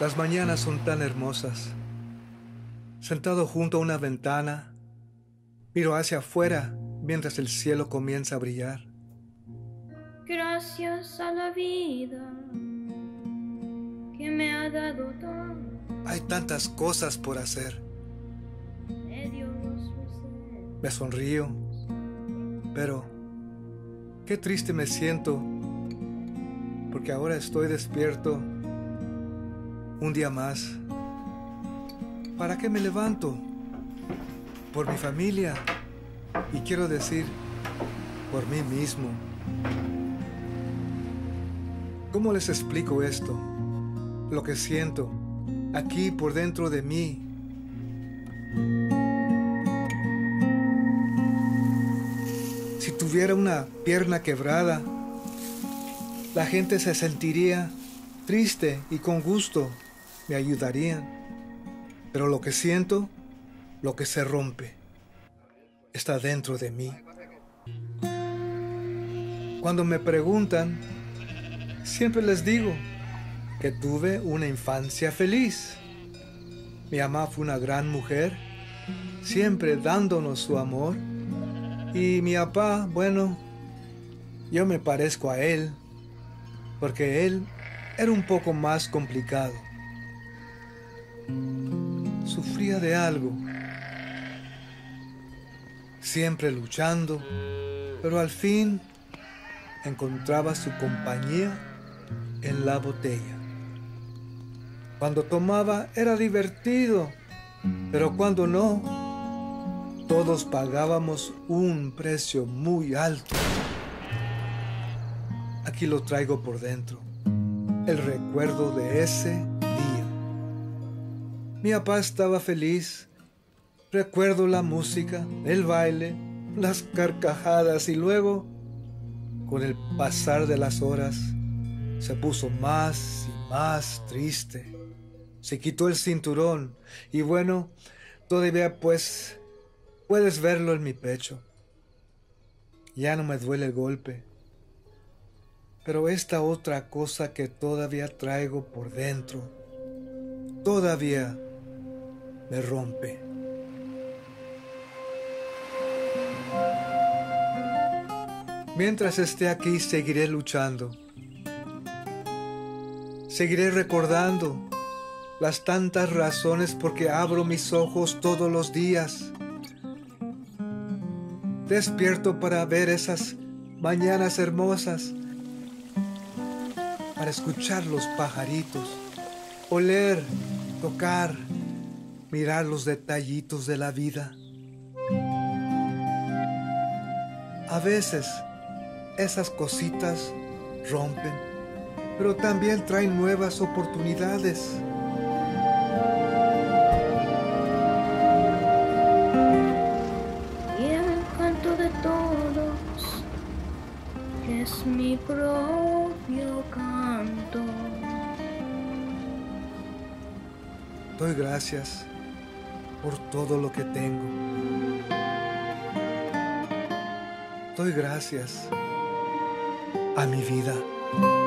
Las mañanas son tan hermosas. Sentado junto a una ventana, miro hacia afuera mientras el cielo comienza a brillar. Gracias a la vida que me ha dado todo. Hay tantas cosas por hacer. Me sonrío, pero qué triste me siento, porque ahora estoy despierto un día más. ¿Para qué me levanto? Por mi familia, y quiero decir, por mí mismo. ¿Cómo les explico esto? Lo que siento aquí por dentro de mí. Si tuviera una pierna quebrada, la gente se sentiría triste y con gusto me ayudarían. Pero lo que siento, lo que se rompe, está dentro de mí. Cuando me preguntan, siempre les digo que tuve una infancia feliz. Mi mamá fue una gran mujer, siempre dándonos su amor. Y mi papá, bueno, yo me parezco a él, porque él era un poco más complicado. Sufría de algo, siempre luchando, pero al fin encontraba su compañía en la botella. Cuando tomaba era divertido, pero cuando no, todos pagábamos un precio muy alto. Aquí lo traigo por dentro, el recuerdo de ese día. Mi papá estaba feliz. Recuerdo la música, el baile, las carcajadas y luego, con el pasar de las horas, se puso más y más triste. Se quitó el cinturón y bueno, todavía pues, puedes verlo en mi pecho. Ya no me duele el golpe. Pero esta otra cosa que todavía traigo por dentro, todavía me rompe. Mientras esté aquí, seguiré luchando. Seguiré recordando las tantas razones por qué abro mis ojos todos los días. Despierto para ver esas mañanas hermosas, para escuchar los pajaritos, oler, tocar, mirar los detallitos de la vida. A veces esas cositas rompen, pero también traen nuevas oportunidades. Es mi propio canto. Doy gracias por todo lo que tengo. Doy gracias a mi vida.